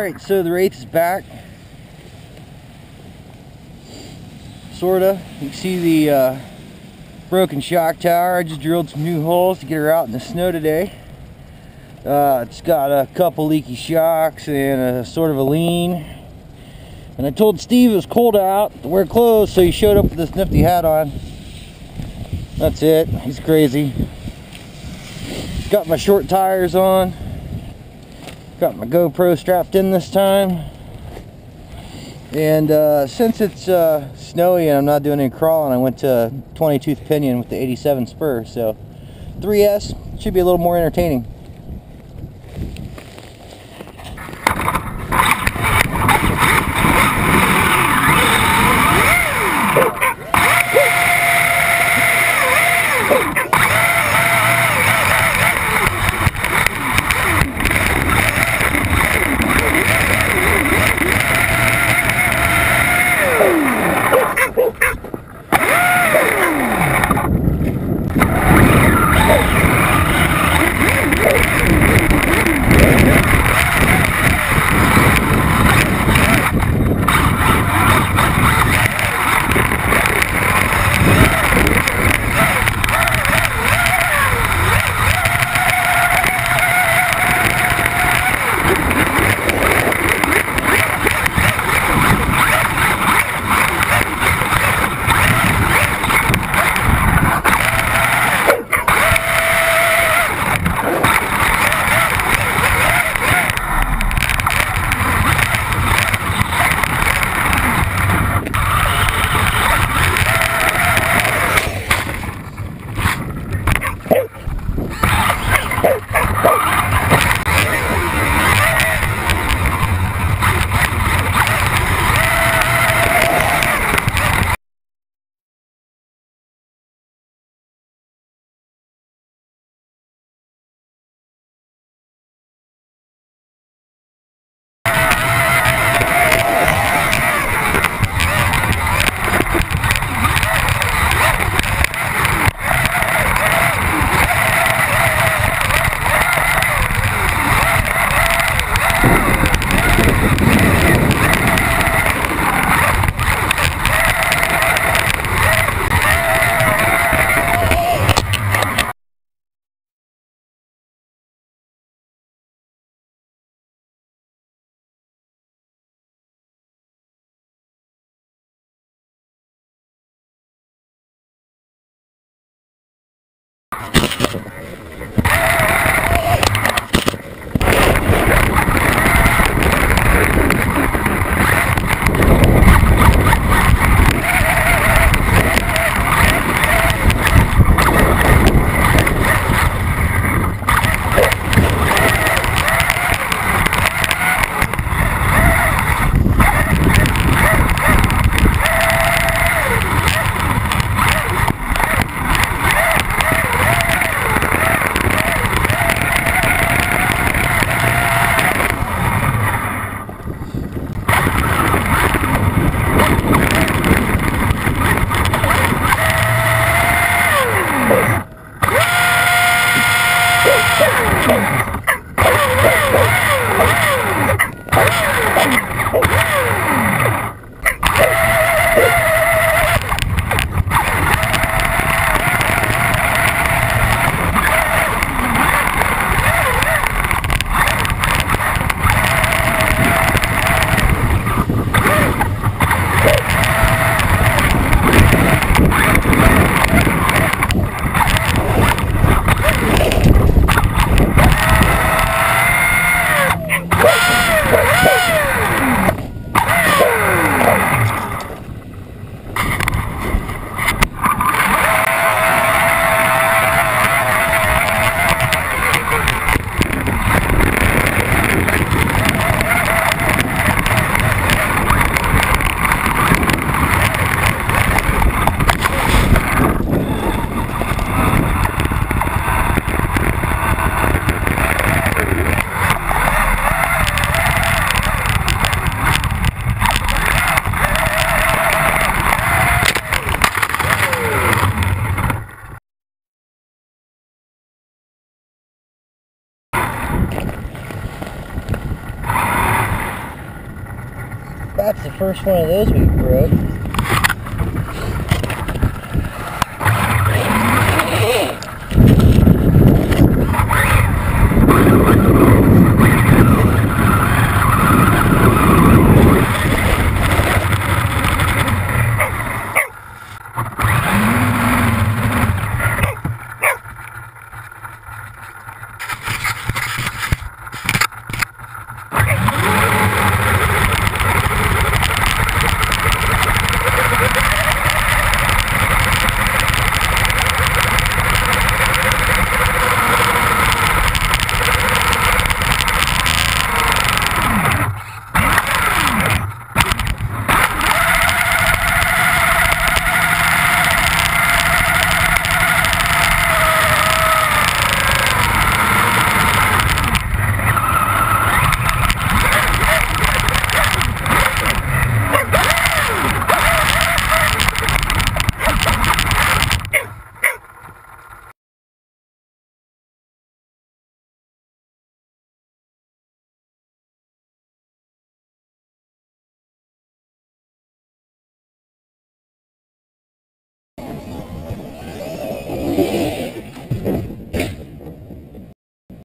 Alright, so the Wraith is back. Sorta. You can see the broken shock tower. I just drilled some new holes to get her out in the snow today. It's got a couple leaky shocks and a sort of a lean. And I told Steve it was cold out to wear clothes, so he showed up with this nifty hat on. That's it. He's crazy. Got my short tires on. Got my GoPro strapped in this time. And since it's snowy and I'm not doing any crawling, I went to 20-tooth pinion with the 87 spur. So 3S should be a little more entertaining. That's the first one of those we broke.